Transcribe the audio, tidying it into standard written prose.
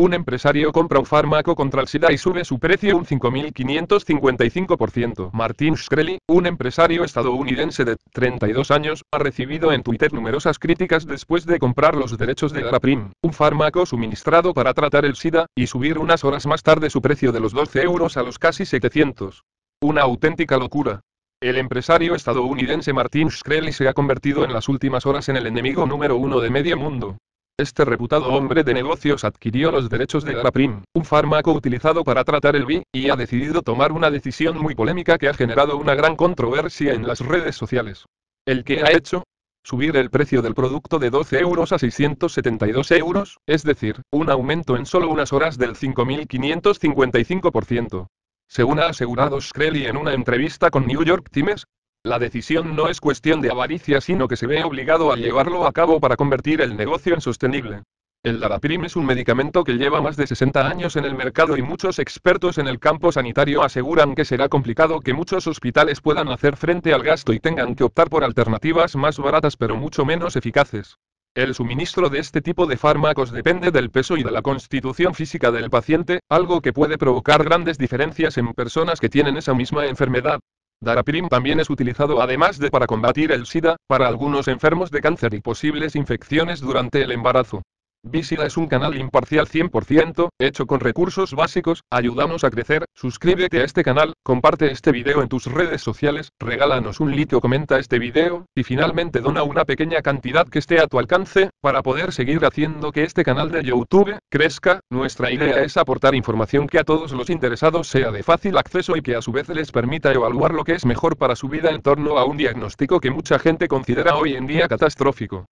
Un empresario compra un fármaco contra el SIDA y sube su precio un 5.555%. Martin Shkreli, un empresario estadounidense de 32 años, ha recibido en Twitter numerosas críticas después de comprar los derechos de Daraprim, un fármaco suministrado para tratar el SIDA, y subir unas horas más tarde su precio de los 12 euros a los casi 700. Una auténtica locura. El empresario estadounidense Martin Shkreli se ha convertido en las últimas horas en el enemigo número 1 de medio mundo. Este reputado hombre de negocios adquirió los derechos de Daraprim, un fármaco utilizado para tratar el VIH, y ha decidido tomar una decisión muy polémica que ha generado una gran controversia en las redes sociales. ¿El qué ha hecho? Subir el precio del producto de 12 euros a 672 euros, es decir, un aumento en solo unas horas del 5.555%. Según ha asegurado Shkreli en una entrevista con New York Times, la decisión no es cuestión de avaricia, sino que se ve obligado a llevarlo a cabo para convertir el negocio en sostenible. El Daraprim es un medicamento que lleva más de 60 años en el mercado y muchos expertos en el campo sanitario aseguran que será complicado que muchos hospitales puedan hacer frente al gasto y tengan que optar por alternativas más baratas pero mucho menos eficaces. El suministro de este tipo de fármacos depende del peso y de la constitución física del paciente, algo que puede provocar grandes diferencias en personas que tienen esa misma enfermedad. Daraprim también es utilizado además de para combatir el SIDA, para algunos enfermos de cáncer y posibles infecciones durante el embarazo. Visita es un canal imparcial 100%, hecho con recursos básicos, ayúdanos a crecer, suscríbete a este canal, comparte este video en tus redes sociales, regálanos un like o comenta este video, y finalmente dona una pequeña cantidad que esté a tu alcance, para poder seguir haciendo que este canal de YouTube crezca. Nuestra idea es aportar información que a todos los interesados sea de fácil acceso y que a su vez les permita evaluar lo que es mejor para su vida en torno a un diagnóstico que mucha gente considera hoy en día catastrófico.